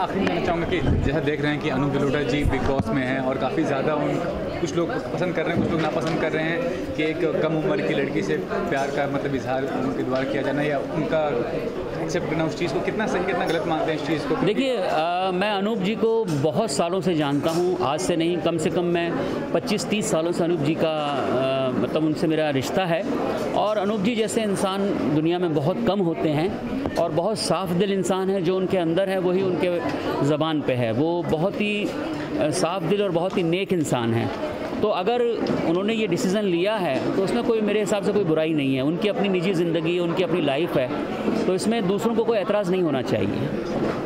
आखिरी में चाहूँगा कि जैसा देख रहे हैं कि अनूप जलोटा जी बिग बॉस में हैं और काफ़ी ज़्यादा उन कुछ लोग पसंद कर रहे हैं, कुछ लोग नापसंद कर रहे हैं कि एक कम उम्र की लड़की से प्यार का मतलब इजहार उनके द्वारा किया जाना या उनका एक्सेप्ट करना, उस चीज़ को कितना सही कितना गलत मानते हैं इस चीज़ को? देखिए, मैं अनूप जी को बहुत सालों से जानता हूँ, आज से नहीं, कम से कम मैं 25-30 सालों से अनूप जी का मतलब उनसे मेरा रिश्ता है। और अनूप जी जैसे इंसान दुनिया में बहुत कम होते हैं और बहुत साफ़ दिल इंसान है, जो उनके अंदर है वही उनके ज़बान पे है। वो बहुत ही साफ़ दिल और बहुत ही नेक इंसान है। तो अगर उन्होंने ये डिसीज़न लिया है तो उसमें कोई मेरे हिसाब से कोई बुराई नहीं है। उनकी अपनी निजी ज़िंदगी है, उनकी अपनी लाइफ है, तो इसमें दूसरों को कोई एतराज़ नहीं होना चाहिए।